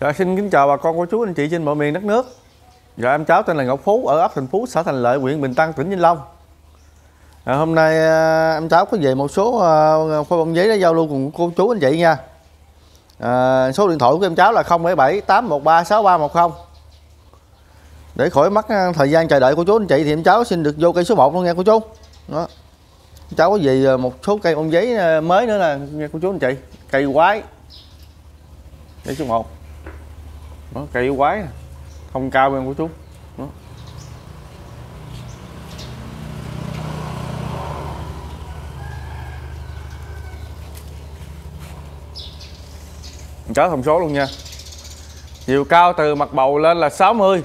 Rồi, xin kính chào bà con cô chú anh chị trên mọi miền đất nước. Rồi, em cháu tên là Ngọc Phú ở ấp Thành Phú, xã Thành Lợi, huyện Bình Tân, tỉnh Vĩnh Long. Rồi, hôm nay em cháu có về một số khoai bông giấy để giao lưu cùng cô chú anh chị nha. Số điện thoại của em cháu là 077 813 6310. Để khỏi mất thời gian chờ đợi cô chú anh chị thì em cháu xin được vô cây số 1 luôn nha cô chú. Đó. Em cháu có về một số cây bông giấy mới nữa là nha cô chú anh chị. Cây quái. Cây số 1. Đó, cây quái không cao bên của chú. Đó. Mình chở thông số luôn nha. Chiều cao từ mặt bầu lên là 60.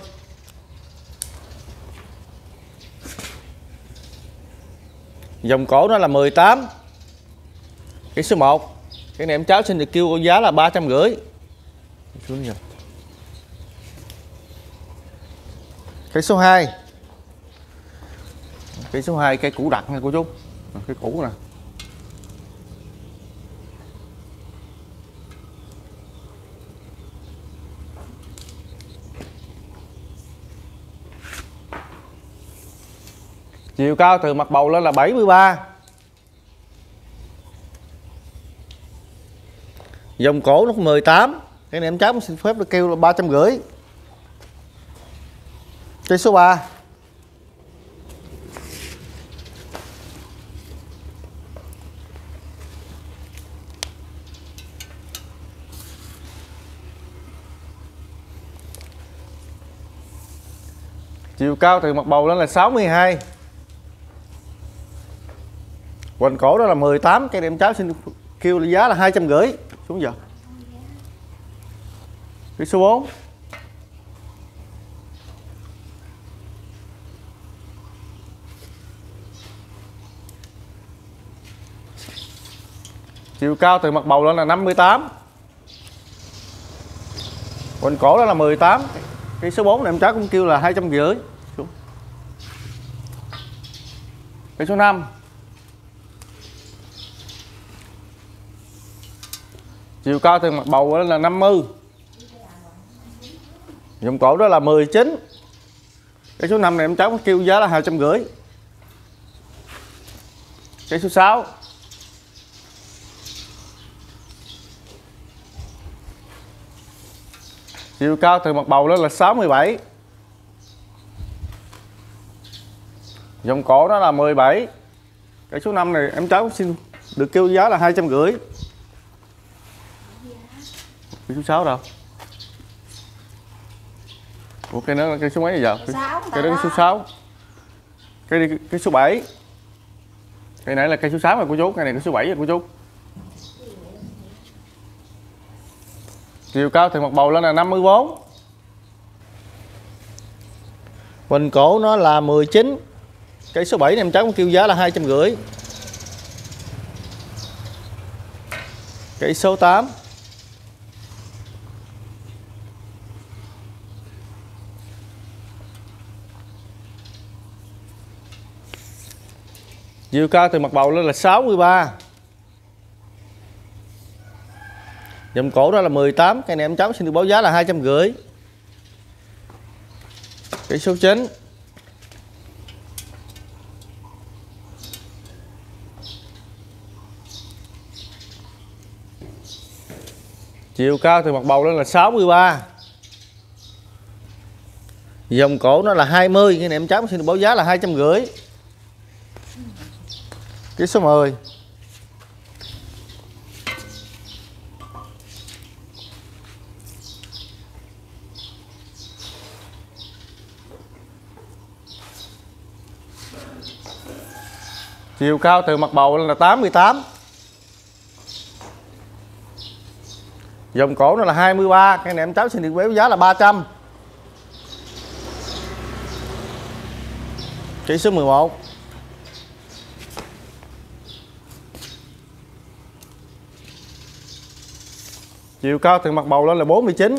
Dòng cổ nó là 18. Cái số 1. Cái này em cháu xin được kêu cô giá là 350. Xuống nha. Cây số 2. Cây số 2 cây củ đặc nha cô chú. Cây củ nè. Chiều cao từ mặt bầu lên là 73. Dòng cổ nó 18. Cái này em cháu xin phép được kêu là 350. Cây số 3. Chiều cao từ mặt bầu lên là 62. Quanh cổ đó là 18. Cây em cháu xin kêu giá là 250. Xuống giờ. Cây số 4. Chiều cao từ mặt bầu lên là 58. Quanh cổ đó là 18. Cái số 4 này em cháu cũng kêu là 250. Cái số 5. Chiều cao từ mặt bầu lên là 50. Dòng cổ đó là 19. Cái số 5 này em cháu cũng kêu giá là 250. Cái số 6. Chiều cao từ mặt bầu lên là 67. Dòng cổ đó là 17. Cái số 5 này em cháu xin được kêu giá là 250. Cái số 6 đâu? Ủa cây nữa là cây số mấy giờ? Cây đó số 6. Cây số 7. Cây nãy là cây số 6 rồi của chú, cây này cây số 7 rồi của chú. Chiều cao từ mặt bầu lên là 54. Bình cổ nó là 19. Cái số 7 này em cháu cũng kêu giá là 250. Cái số 8. Chiều cao từ mặt bầu lên là 63. Dòng cổ đó là 18. Cây này em cháu xin được báo giá là 250. Cây số 9. Chiều cao từ mặt bầu lên là 63. Dòng cổ nó là 20. Cây này em cháu xin được báo giá là 250. Cây số 10. Chiều cao từ mặt bầu lên là 88. Dòng cổ nó là 23. Cái này em cháu xin được báo giá là 300. Cây số 11. Chiều cao từ mặt bầu lên là 49.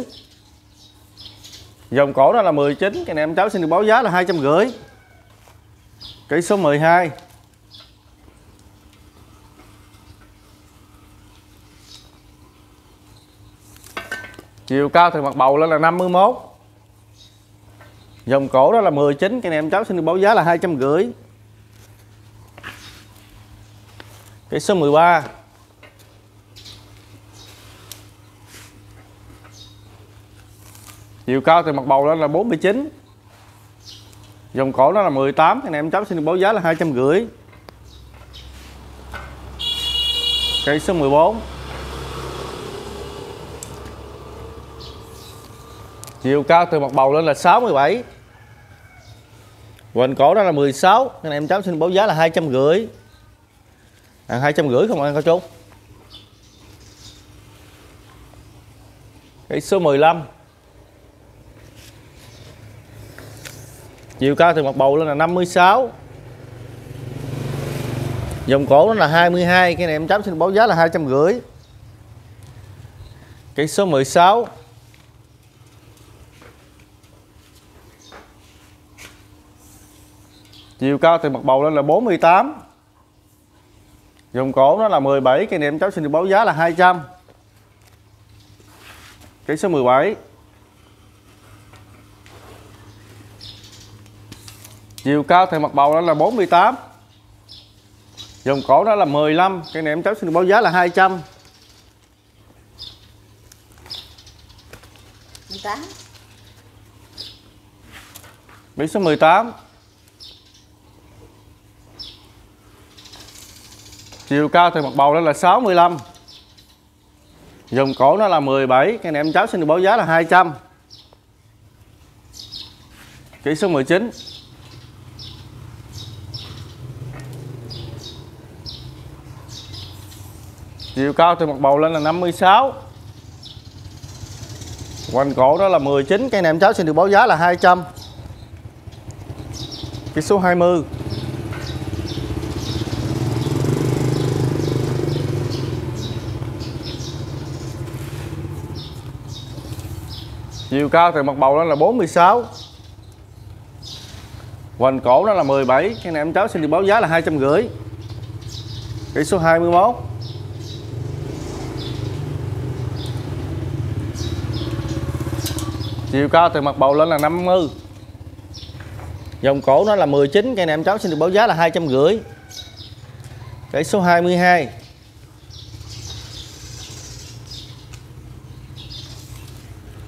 Dòng cổ nó là 19. Cái này em cháu xin được báo giá là 250. Cây số 12. Chiều cao từ mặt bầu lên là 51. Vòng cổ đó là 19. Cái này em cháu xin được báo giá là 250. Cái số 13. Chiều cao từ mặt bầu lên là 49. Vòng cổ đó là 18. Cái này em cháu xin được báo giá là 250. Cây số 14. Chiều cao từ mặt bầu lên là 67. Hoành cổ đó là 16. Cái này em cháu xin báo giá là 250. À, 250 không ăn cao trốn. Cây số 15. Chiều cao từ mặt bầu lên là 56. Vòng cổ đó là 22. Cái này em cháu xin báo giá là 250. Cây số 16. Chiều cao từ mặt bầu lên là 48. Vòng cổ nó là 17. Cái này em cháu xin được báo giá là 200. Cái số 17. Chiều cao từ mặt bầu đó là 48. Vòng cổ đó là 15. Cái này em cháu xin được báo giá là 200. 18. Biển số 18. Chiều cao từ mặt bầu đó là 65. Vòng cổ nó là 17. Cái này em cháu xin được báo giá là 200. Kỹ số 19. Chiều cao từ mặt bầu lên là 56. Hoành cổ đó là 19. Cái này em cháu xin được báo giá là 200. Kỹ số 20. Chiều cao từ mặt bầu đó là 46. Hoành cổ đó là 17. Cái này em cháu xin được báo giá là 250. Kỹ số 21. Chiều cao từ mặt bầu lên là 50. Vòng cổ nó là 19. Cái này em cháu xin được báo giá là 250. Kỹ số 22.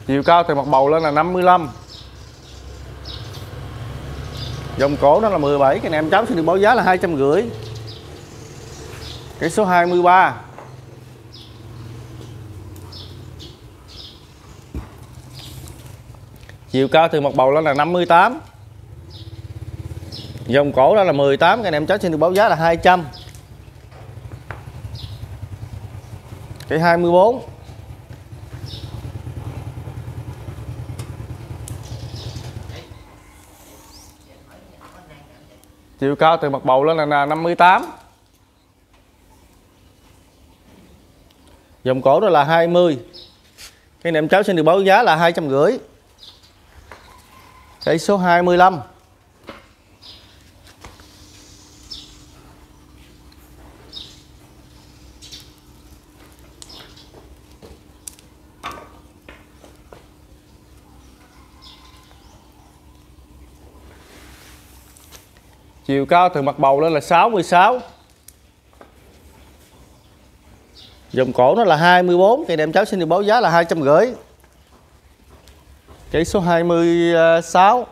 Chiều cao từ mặt bầu lên là 55. Vòng cổ đó là 17. Cái này em cháu xin được báo giá là 250. Cái số 23. Chiều cao từ mặt bầu lên là 58. Vòng cổ đó là 18. Cái này em cháu xin được báo giá là 200. Cái 24. Chiều cao từ mặt bầu lên là 58. Vòng cổ đó là 20. Cái này em cháu xin được báo giá là 250. Cái số 25. Chiều cao từ mặt bầu lên là 66. Vòng cổ nó là 24. Cái đem cháu xin được báo giá là 250. Cái số 26.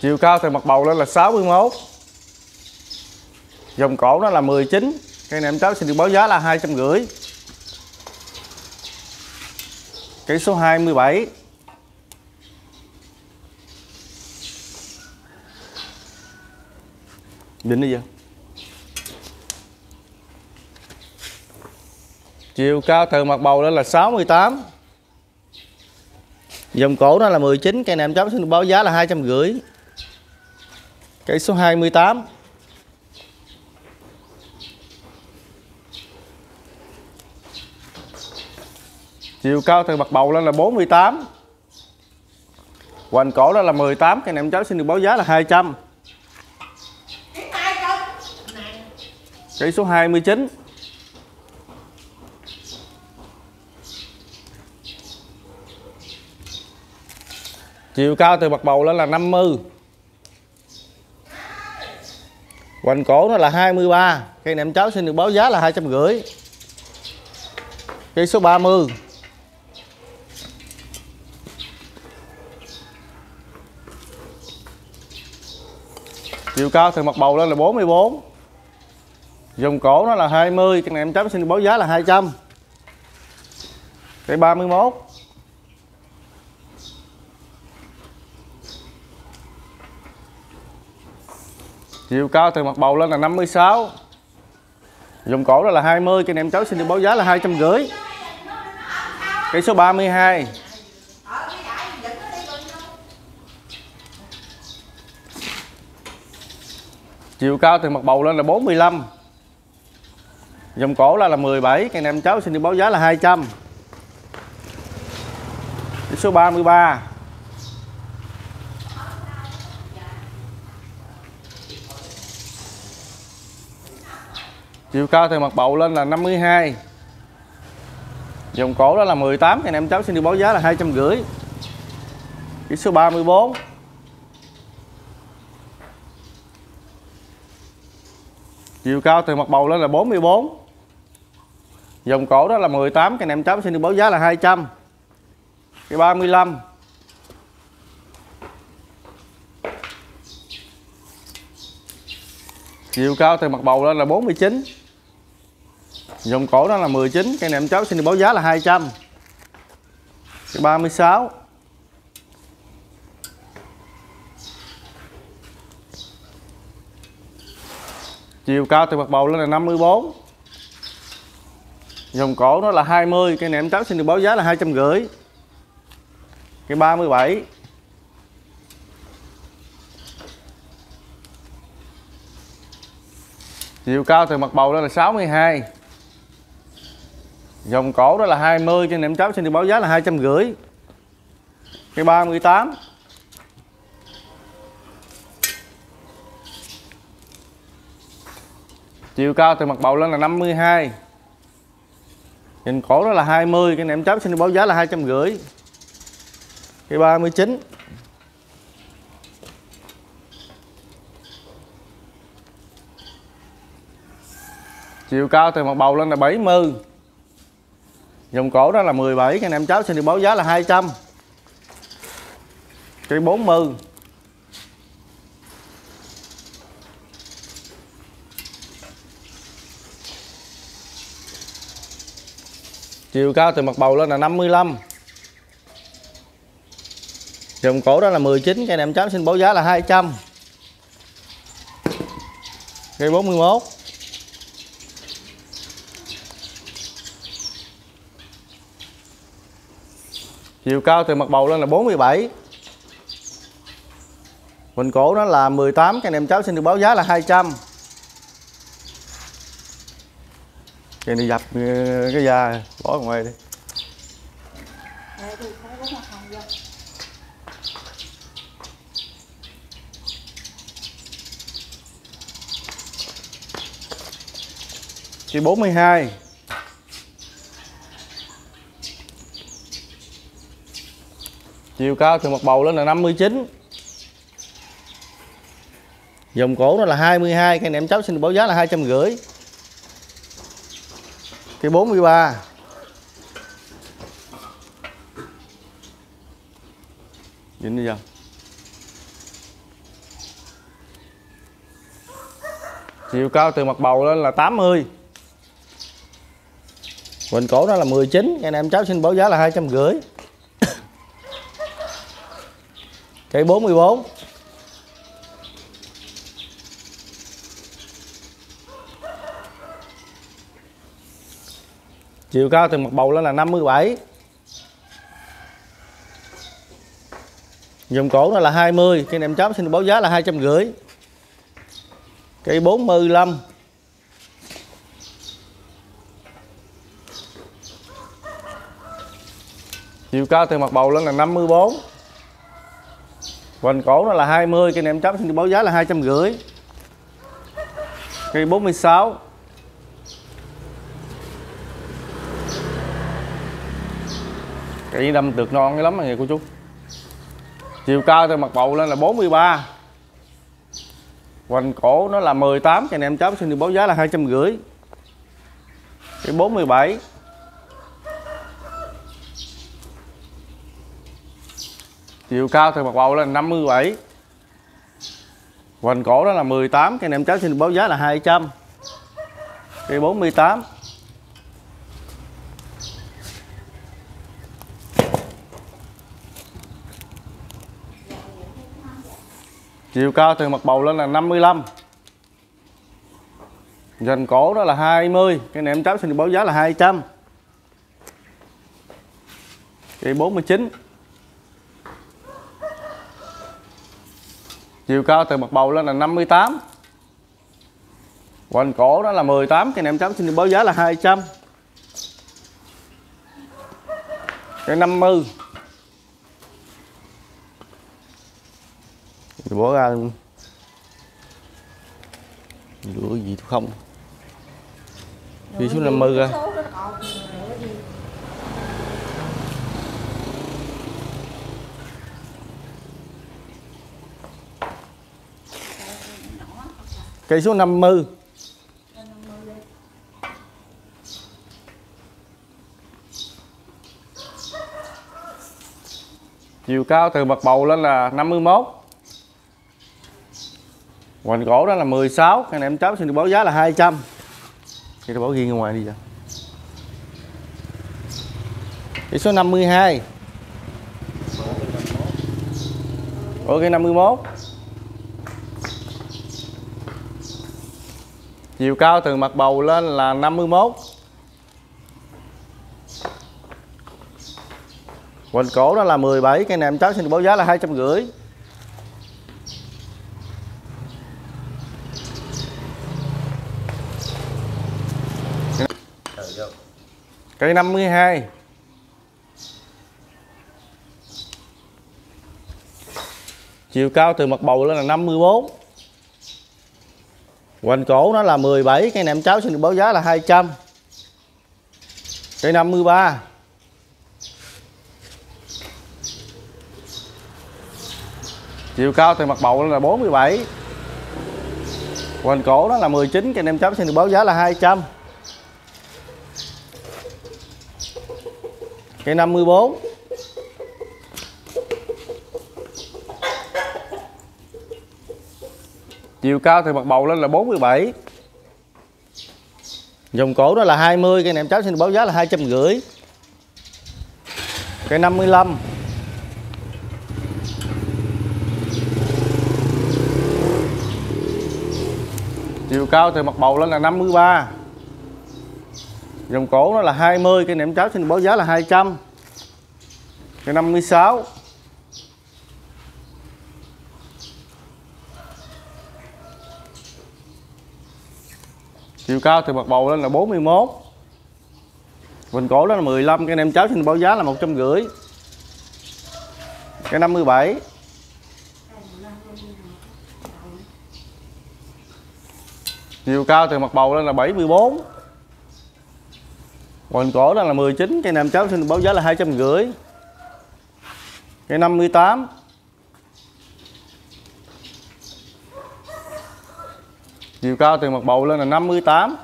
Chiều cao từ mặt bầu lên là 61. Vòng cổ nó là 19. Cây này em cháu xin được báo giá là 250. Cây số 27. Định đi vậy. Chiều cao từ mặt bầu lên là 68. Vòng cổ nó là 19. Cây này em cháu xin được báo giá là 250. Cây số 28. Chiều cao từ mặt bầu lên là 48. Hoành cổ đó là 18, cái này em cháu xin được báo giá là 200. Cây số 29. Chiều cao từ bậc bầu lên là 50. Hoành cổ nó là 23. Cây này em cháu xin được báo giá là 250. Cây số 30. Chiều cao từ mặt bầu lên là 44. Dòng cổ nó là 20. Cái này em cháu xin được báo giá là 200. Cây 31. Chiều cao từ mặt bầu lên là 56. Dòng cổ đó là 20. Cái này em cháu xin được báo giá là 250. Cây số 32. Chiều cao từ mặt bầu lên là 45. Dòng cổ là 17. Cây này em cháu xin được báo giá là 200. Cây số 33. Chiều cao từ mặt bầu lên là 52. Dòng cổ đó là 18. Cây này em cháu xin được báo giá là 250. Cây số 34. Chiều cao từ mặt bầu lên là 44. Dòng cổ đó là 18. Cái này em cháu xin được báo giá là 200. Cái 35. Chiều cao từ mặt bầu lên là 49. Dòng cổ đó là 19. Cái này em cháu xin được báo giá là 200. Cái 36. Chiều cao từ mặt bầu lên là 54. Dòng cổ nó là 20. Cây này em cháu xin được báo giá là 250. Cây 37. Chiều cao từ mặt bầu lên là 62. Dòng cổ đó là 20. Cây này em cháu xin được báo giá là 250. Cây 38. Chiều cao từ mặt bầu lên là 52. Nhìn cổ đó là 20. Cái này em cháu xin được báo giá là 250. Cái 39. Chiều cao từ mặt bầu lên là 70. Dòng cổ đó là 17. Cái này em cháu xin được báo giá là 200. Cái 40. Chiều cao từ mặt bầu lên là 55. Dòng cổ đó là 19. Cây này em cháu xin báo giá là 200. Cây 41. Chiều cao từ mặt bầu lên là 47. Hoành cổ đó là 18. Cây này em cháu xin được báo giá là 200. Cây này dập cái da bỏ ngoài đi. Cây 42. Chiều cao từ mặt bầu lên là 59. Dòng cổ nó là 22. Cây này em cháu xin được báo giá là 250. Cây 43. Dính đi vào. Chiều cao từ mặt bầu lên là 80. Hoành cổ đó là 19. Cây này em cháu xin báo giá là 250. Cây 44. Chiều cao từ mặt bầu lên là 57. Dòng cổ nó là 20. Cây này em cháu xin được báo giá là 250. Cây 45. Chiều cao từ mặt bầu lên là 54. Vành cổ nó là 20, cây này em chấm thì báo giá là 250. Cây 46. Cây đâm được non cái lắm mọi người cô chú. Chiều cao từ mặt bầu lên là 43. Hoành cổ nó là 18, cây này em cháu xin được báo giá là 250. Cái 47. Chiều cao từ mặt bầu lên 57. Hoành cổ đó là 18, cây này em cháu xin được báo giá là 200. Cái 48. Chiều cao từ mặt bầu lên là 55. Dành cổ đó là 20. Cái này em cháu xin được báo giá là 200. Cái 49. Chiều cao từ mặt bầu lên là 58. Hoành cổ đó là 18. Cái này em cháu xin được báo giá là 200. Cái 50. Bỏ ra luôn. Lửa gì không. Đi xuống 50 ra. Cây số 50. Chiều cao từ mặt bầu lên là 51. Hoành cổ đó là 16, cái này em cháu xin được báo giá là 200. Cái tôi bỏ riêng ra ngoài đi vậy. Cái số 52. Ủa cái 51. Chiều cao từ mặt bầu lên là 51. Hoành cổ đó là 17, cái này em cháu xin được báo giá là 250. Cây 52. Chiều cao từ mặt bầu lên là 54. Hoành cổ nó là 17. Cây này em cháu xin được báo giá là 200. Cây 53. Chiều cao từ mặt bầu lên là 47. Hoành cổ nó là 19. Cây này em cháu xin được báo giá là 200. Cây 54. Chiều cao từ mặt bầu lên là 47. Vòng cổ đó là 20. Cây này em cháu xin báo giá là 250. Cây 55. Chiều cao từ mặt bầu lên là 53. Vòng cổ nó là 20, cây này em cháu xin báo giá là 200. Cây 56. Chiều cao từ mặt bầu lên là 41. Vòng cổ đó là 15, cây này em cháu xin báo giá là 150. Cây 57. Chiều cao từ mặt bầu lên là 74. Hoành cổ đó là 19, cây này em cháu xin báo giá là 250. Cây 58. Chiều cao từ mặt bầu lên là 58.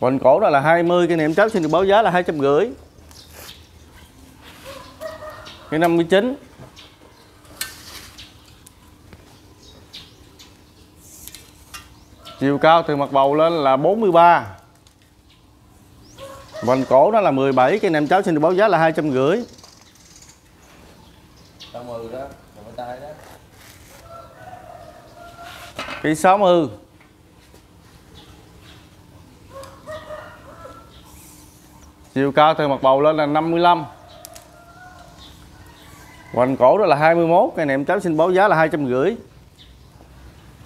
Hoành cổ đó là 20, cây này em cháu xin được báo giá là 250. Cây 59. Chiều cao từ mặt bầu lên là 43. Hoành cổ đó là 17, cây này em cháu xin được báo giá là 250. Cây 60. Chiều cao từ mặt bầu lên là 55. Hoành cổ đó là 21, cây này em cháu xin báo giá là 250.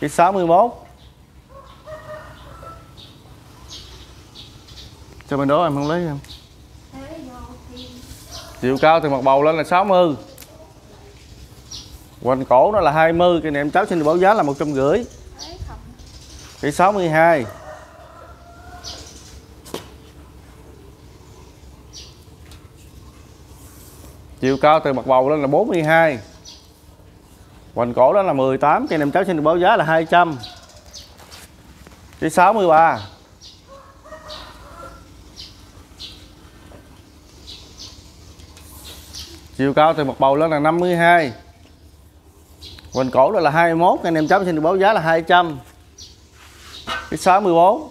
Cây 61. Cho bên đó em không lấy em. Chiều cao từ mặt bầu lên là 60. Hoành cổ nó là 20, cái này em cháu xin được báo giá là 150. Cái 62. Chiều cao từ mặt bầu lên là 42. Hoành cổ đó là 18, cái này em cháu xin được báo giá là 200. Cái 63. Chiều cao từ mặt bầu lên là 52. Hoành cổ đó là 21, anh em cháu xin được báo giá là 200. Cái 64.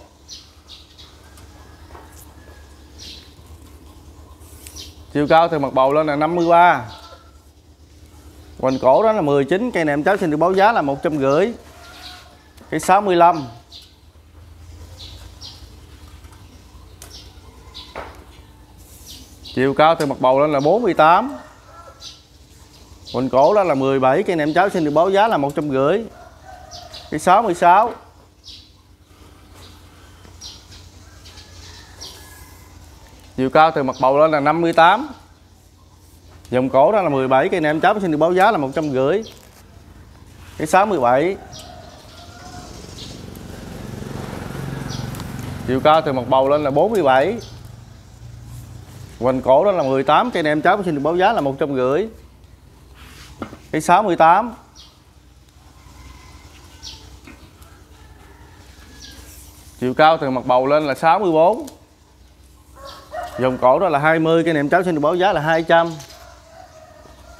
Chiều cao từ mặt bầu lên là 53. Hoành cổ đó là 19, cây này em cháu xin được báo giá là 150. Cái 65. Chiều cao từ mặt bầu lên là 48. Hoành cổ đó là 17, cây này em cháu xin được báo giá là 150. Cái 66. Chiều cao từ mặt bầu lên là 58. Vòng cổ đó là 17, cây này em cháu xin được báo giá là 150. Cái 67. Chiều cao từ mặt bầu lên là 47. Hoành cổ đó là 18, cây này em cháu xin được báo giá là 150. Cái 68. Chiều cao từ mặt bầu lên là 64. Vòng cổ đó là 20, cái này em cháu xin được báo giá là 200.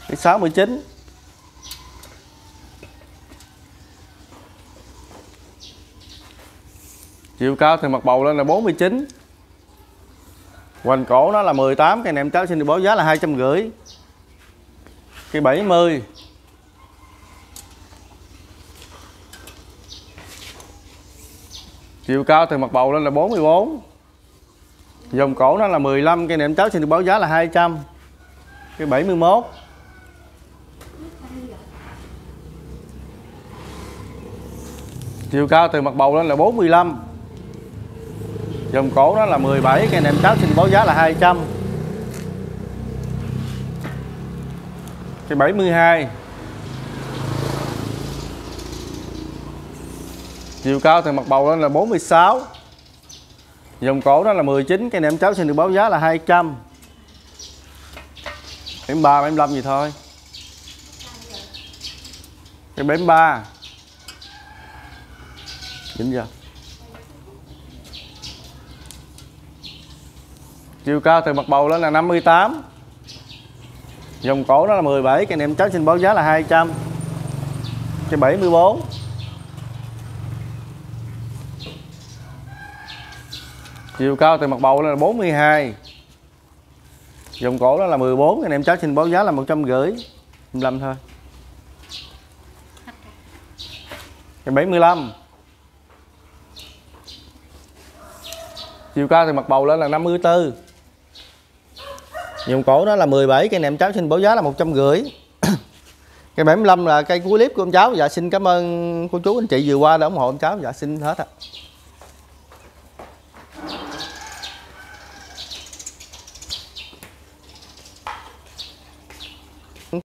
Cái 69. Chiều cao từ mặt bầu lên là 49. Hoành cổ nó là 18, cái này em cháu xin được báo giá là 250. Cái 70. Chiều cao từ mặt bầu lên là 44. Vòng cổ nó là 15, cây này em cháu xin được báo giá là 200. Cái 71. Chiều cao từ mặt bầu lên là 45. Vòng cổ nó là 17, cây này em cháu xin báo giá là 200. Cái 72. Chiều cao từ mặt bầu lên là 46. Vòng cổ đó là 19, cái này em cháu xin được báo giá là 200. Em 3 em 5 gì thôi. Cái 73. Chính giờ. Chiều cao từ mặt bầu lên là 58. Vòng cổ đó là 17, cái này em cháu xin báo giá là 200. Cái 74. Chiều cao từ mặt bầu là 42. Vòng cổ đó là 14, anh em cháu xin báo giá là 150, 15 thôi. Cái 75. Chiều cao từ mặt bầu lên là 54. Vòng cổ đó là 17, anh em cháu xin báo giá là 150. Cái 75 là cây cuối clip của ông cháu. Dạ xin cảm ơn cô chú anh chị vừa qua đã ủng hộ ông cháu. Dạ xin hết ạ.